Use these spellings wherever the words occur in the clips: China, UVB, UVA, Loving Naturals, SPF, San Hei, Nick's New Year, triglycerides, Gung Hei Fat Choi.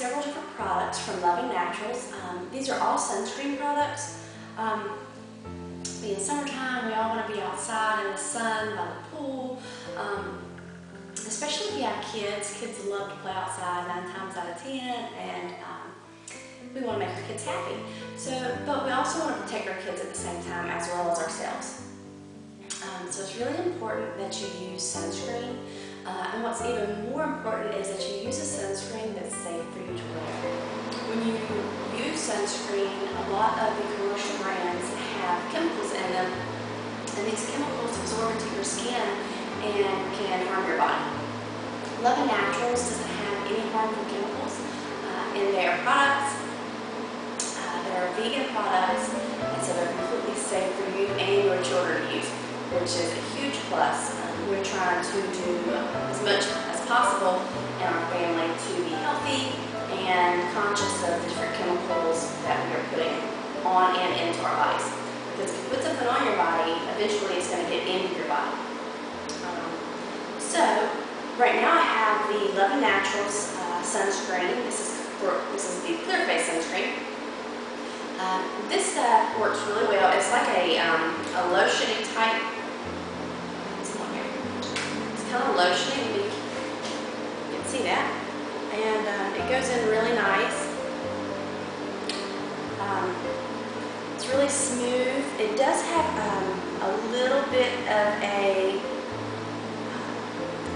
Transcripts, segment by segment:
several different products from Loving Naturals. These are all sunscreen products. Being summertime, we all want to be outside in the sun, by the pool. Especially if you have kids. Kids love to play outside 9 times out of 10, and we want to make our kids happy. But we also want to protect our kids at the same time as well as ourselves. So it's really important that you use sunscreen. And what's even more important is that you use a sunscreen that's safe for you to wear. When you use sunscreen, a lot of the commercial brands have chemicals in them, and these chemicals absorb into your skin and can harm your body. Loving Naturals doesn't have any harmful chemicals in their products. They're vegan products, and so they're completely safe for you and your children to use, which is a huge plus. We're trying to do as much as possible in our family to be healthy and conscious of the different chemicals that we are putting on and into our bodies. Because what you put on your body, eventually it's going to get into your body. So right now I have the Loving Naturals sunscreen. This is the clear face sunscreen. This stuff works really well. It's like a lotiony type. It's kind of lotiony. You can see that, and it goes in really nice. It's really smooth. It does have a little bit of a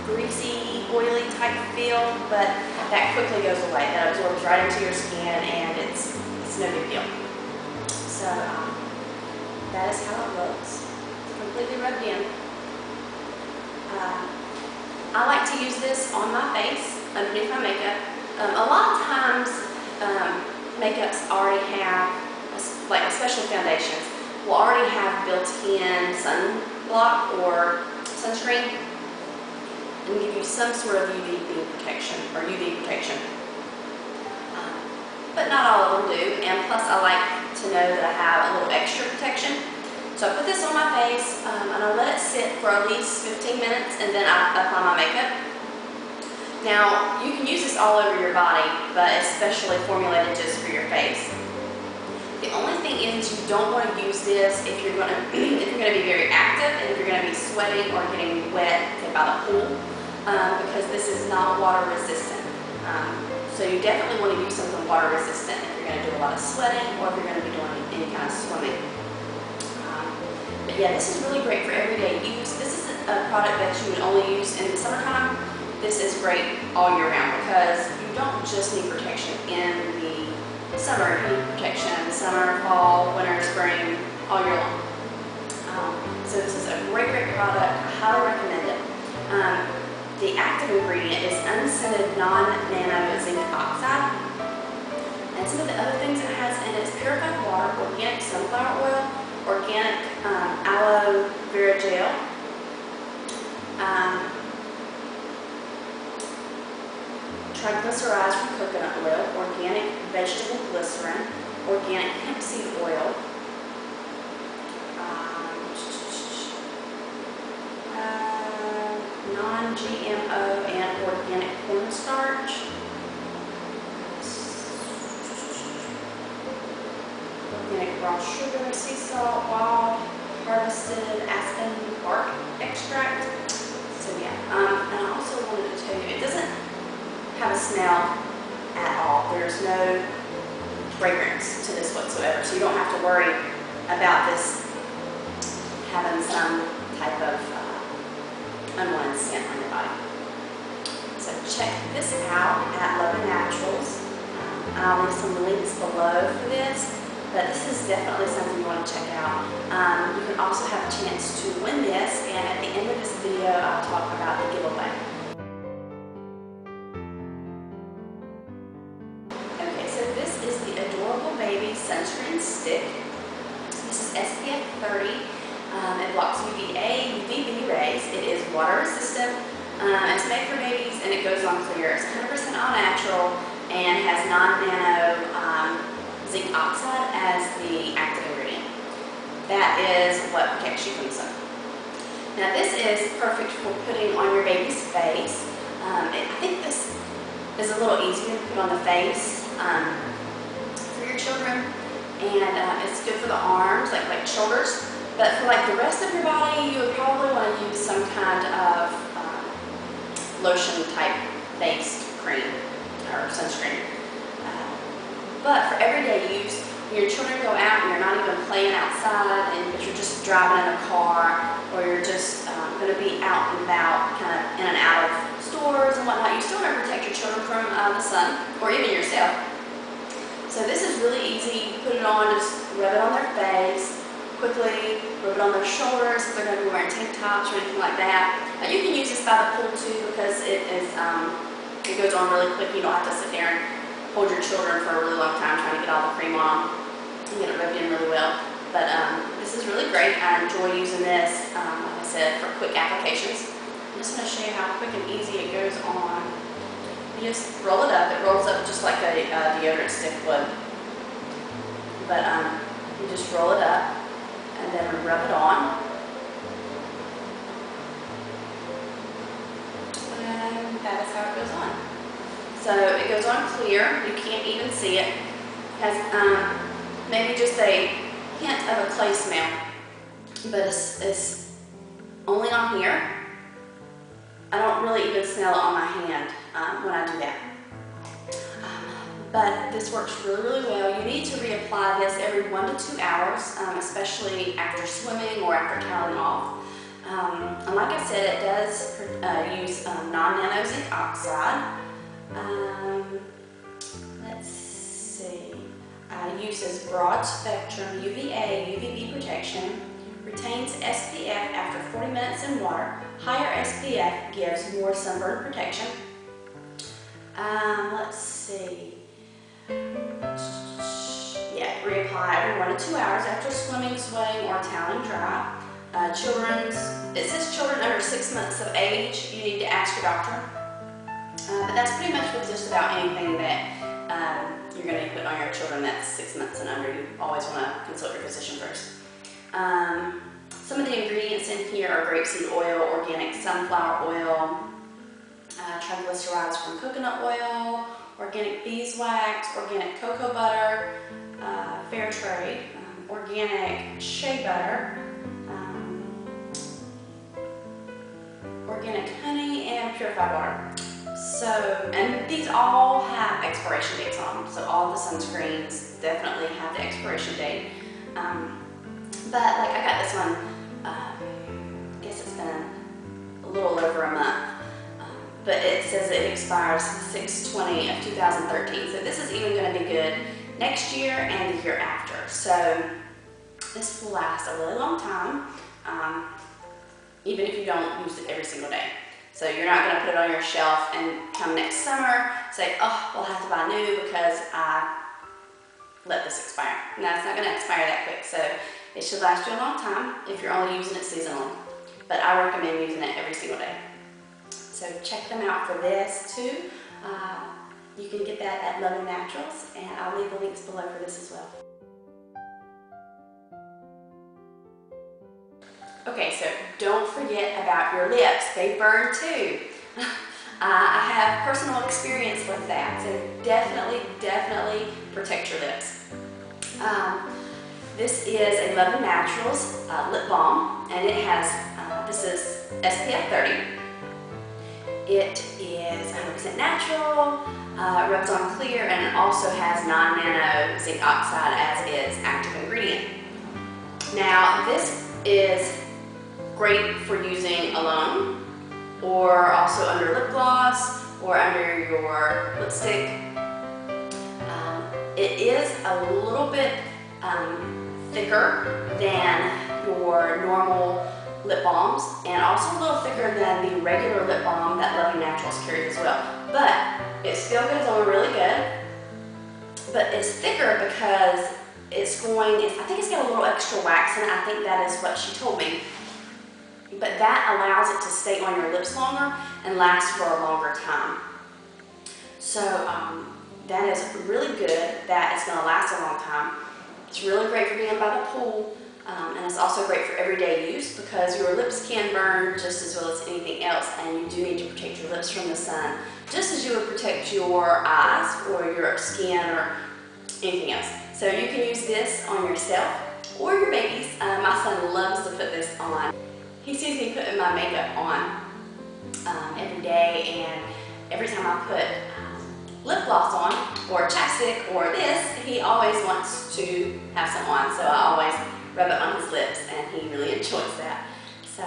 greasy, oily type feel, but that quickly goes away. That absorbs right into your skin, and it's no big deal. So that is how it looks. It's completely rubbed in. I like to use this on my face, underneath my makeup. A lot of times, makeups already have, like especially foundations, will already have built-in sunblock or sunscreen and give you some sort of UVB protection or UV protection. But not all of them do, and plus I like to know that I have a little extra protection. So I put this on my face, and I let it sit for at least 15 minutes, and then I apply my makeup. Now, you can use this all over your body, but especially formulated just for your face. The only thing is you don't want to use this if you're going to be very active, and if you're going to be sweating or getting wet, say by the pool, because this is not water resistant. So you definitely want to use something water resistant if you're going to do a lot of sweating or if you're going to be doing any kind of swimming. But yeah, this is really great for everyday use. This is a product that you would only use in the summertime. This is great all year round because you don't just need protection in the summer. You need protection in the summer, fall, winter, spring, all year long. So this is a great, great product. I highly recommend it. The active ingredient is unscented non-nano zinc oxide. And some of the other things it has in it is purified water, organic sunflower oil, organic aloe vera gel, triglycerides from coconut oil, organic vegetable glycerin, organic hemp seed oil. GMO and organic cornstarch. Organic raw sugar, sea salt, wild harvested aspen bark extract. So yeah, and I also wanted to tell you, it doesn't have a smell at all. There's no fragrance to this whatsoever, so you don't have to worry about this having some type of unwanted scent on your body. So check this out at Loving Naturals. I'll leave some links below for this, but this is definitely something you want to check out. You can also have a chance to win this, and at the end of this video I'll talk about the giveaway. Okay, so this is the Adorable Baby Sunscreen Stick. This is SPF 30. It blocks UVA, UVB rays. It is water resistant. It's made for babies, and it goes on clear. It's 100% all natural and has non-nano zinc oxide as the active ingredient. That is what protects you from the sun. Now this is perfect for putting on your baby's face. I think this is a little easier to put on the face for your children, and it's good for the arms, like shoulders. But for like the rest of your body, you would probably want to use some kind of lotion type based cream or sunscreen. But for everyday use, when your children go out and you're not even playing outside, and you're just driving in a car, or you're just going to be out and about, kind of in and out of stores and whatnot, you still want to protect your children from the sun or even yourself. So this is really easy. You put it on, just rub it on their face. Quickly rub it on their shoulders if they're going to be wearing tank tops or anything like that. Now you can use this by the pool too, because it goes on really quick. You don't have to sit there and hold your children for a really long time trying to get all the cream on and get it rubbed in really well. But this is really great. I enjoy using this, like I said, for quick applications. I'm just going to show you how quick and easy it goes on. You just roll it up. It rolls up just like a deodorant stick would. But you just roll it up. And then we rub it on. And that's how it goes on. So it goes on clear. You can't even see it. It has maybe just a hint of a clay smell. But it's only on here. I don't really even smell it on my hand when I do that. But this works really, really well. You need to reapply this every 1 to 2 hours, especially after swimming or after toweling off. And like I said, it does use non-nano zinc oxide. Let's see. It uses broad spectrum UVA, UVB protection. Retains SPF after 40 minutes in water. Higher SPF gives more sunburn protection. Let's see. Yeah, reapply every 1 to 2 hours after swimming, sweating, or toweling dry. It says children under 6 months of age, you need to ask your doctor. But that's pretty much with just about anything that you're going to put on your children that's 6 months and under. You always want to consult your physician first. Some of the ingredients in here are grapeseed oil, organic sunflower oil, triglycerides from coconut oil, organic beeswax, organic cocoa butter, fair trade, organic shea butter, organic honey, and purified water. So, and these all have expiration dates on them, so all the sunscreens definitely have the expiration date. But like I got this one, I guess it's been a little over a month. But it says it expires 6/20 of 2013. So this is even going to be good next year and the year after. So this will last a really long time, even if you don't use it every single day. So you're not going to put it on your shelf and come next summer say, oh, we'll have to buy new because I let this expire. No, it's not going to expire that quick. So it should last you a long time if you're only using it seasonally. But I recommend using it every single day. So check them out for this too. You can get that at Loving Naturals, and I'll leave the links below for this as well. Okay, so don't forget about your lips. They burn too. I have personal experience with that, so definitely protect your lips. This is a Loving Naturals lip balm, and it has, this is SPF 30. It is 100% natural, rubs on clear, and it also has non-nano zinc oxide as its active ingredient. Now, this is great for using alone, or also under lip gloss, or under your lipstick. It is a little bit thicker than your normal lip balms, and also a little thicker than the regular lip balm that Loving Naturals carries as well. But it still goes on really good. But it's thicker because I think it's got a little extra wax in it. I think that is what she told me. But that allows it to stay on your lips longer and last for a longer time. So that is really good. That is going to last a long time. It's really great for being by the pool. And it's also great for everyday use because your lips can burn just as well as anything else, and you do need to protect your lips from the sun just as you would protect your eyes or your skin or anything else. So you can use this on yourself or your babies. My son loves to put this on. He sees me putting my makeup on every day, and every time I put lip gloss on or chapstick or this, he always wants to have some on, so I always rub it on his lips, and he really enjoys that. So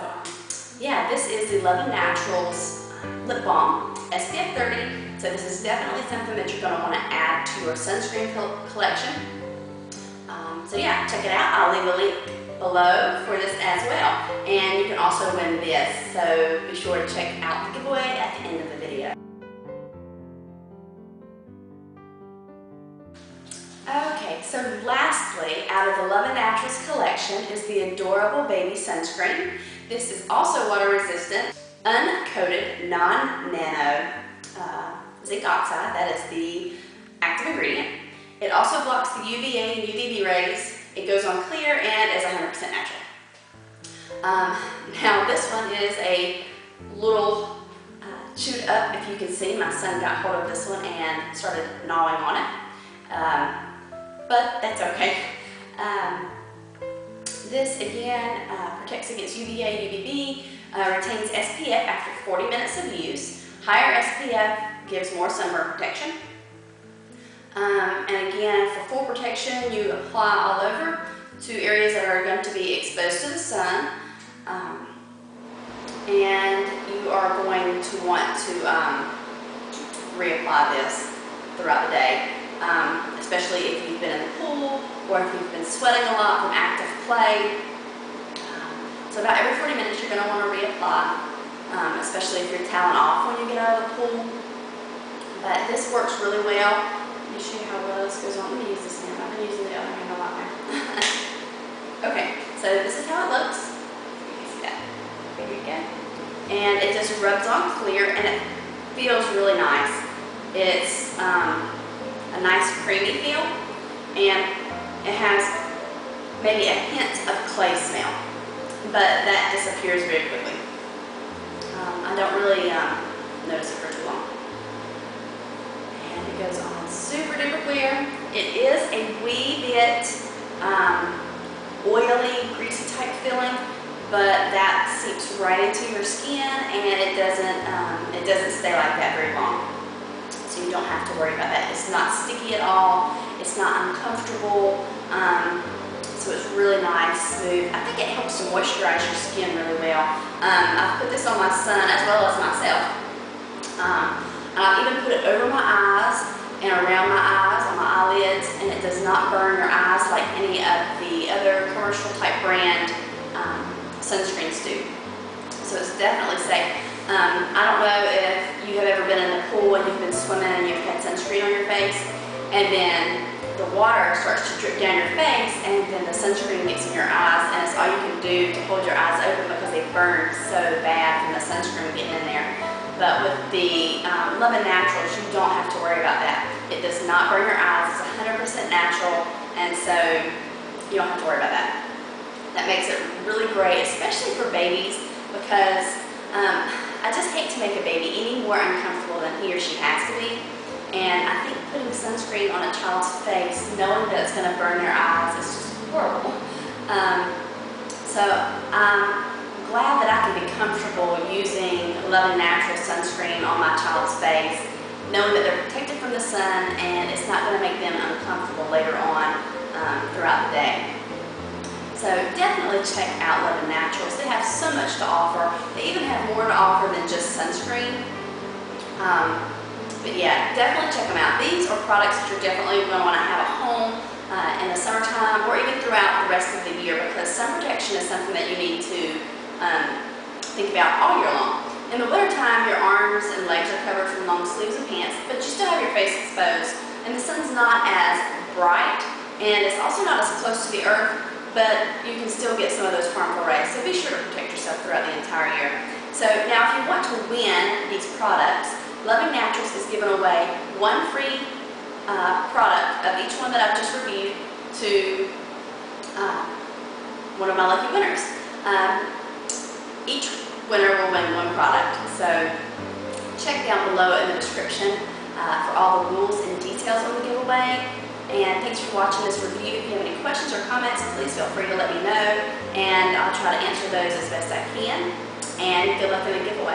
yeah, this is the Loving Naturals Lip Balm, SPF 30, so this is definitely something that you're going to want to add to your sunscreen collection. So yeah, check it out. I'll leave a link below for this as well, and you can also win this, so be sure to check out the giveaway at the end of the video. Okay, so lastly, out of the Loving Naturals collection is the Adorable Baby Sunscreen. This is also water resistant, uncoated, non-nano zinc oxide. That is the active ingredient. It also blocks the UVA and UVB rays. It goes on clear and is 100% natural. Now this one is a little chewed up. If you can see, my son got hold of this one and started gnawing on it. But that's okay. This again protects against UVA, UVB, retains SPF after 40 minutes of use. Higher SPF gives more sunburn protection. And again, for full protection, you apply all over to areas that are going to be exposed to the sun. And you are going to want to reapply this throughout the day. Especially if you've been in the pool or if you've been sweating a lot from active play. So about every 40 minutes you're going to want to reapply, especially if you're toweling off when you get out of the pool. But this works really well. Let me show you how well this goes on. Let me use this hand. I've been using the other hand a lot now. Okay, so this is how it looks. You can see that. There you go. And it just rubs on clear, and it feels really nice. It's a nice creamy feel, and it has maybe a hint of clay smell, but that disappears very quickly. I don't really notice it for too long. And it goes on super duper clear. It is a wee bit oily, greasy type feeling, but that seeps right into your skin, and it doesn't stay like that very long. So you don't have to worry about that. It's not sticky at all. It's not uncomfortable. So it's really nice, smooth. I think it helps to moisturize your skin really well. I've put this on my son as well as myself. And I've even put it over my eyes and around my eyes, on my eyelids, and it does not burn your eyes like any of the other commercial type brand sunscreens do. So it's definitely safe. I don't know if you have ever been in the pool and you've been swimming and you've had sunscreen on your face, and then the water starts to drip down your face, and then the sunscreen gets in your eyes, and it's all you can do to hold your eyes open because they burn so bad from the sunscreen getting in there. But with the Loving Naturals, you don't have to worry about that. It does not burn your eyes. It's 100% natural, and so you don't have to worry about that. That makes it really great, especially for babies, because I just hate to make a baby any more uncomfortable than he or she has to be, and I think putting sunscreen on a child's face, knowing that it's going to burn their eyes, is just horrible. So I'm glad that I can be comfortable using Loving Naturals sunscreen on my child's face, knowing that they're protected from the sun and it's not going to make them uncomfortable later on throughout the day. So definitely check out Loving Naturals. They have so much to offer. They even have more to offer than just sunscreen. But yeah, definitely check them out. These are products that you're definitely going to want to have at home in the summertime or even throughout the rest of the year, because sun protection is something that you need to think about all year long. In the wintertime, your arms and legs are covered from long sleeves and pants, but you still have your face exposed, and the sun's not as bright, and it's also not as close to the earth, but you can still get some of those harmful rays, so be sure to protect yourself throughout the entire year. So now, if you want to win these products, Loving Naturals is giving away one free product of each one that I've just reviewed to one of my lucky winners. Each winner will win one product, so Check down below in the description for all the rules and details on the giveaway. And thanks for watching this review. If you have any questions or comments, please feel free to let me know, and I'll try to answer those as best I can. And good luck in the giveaway.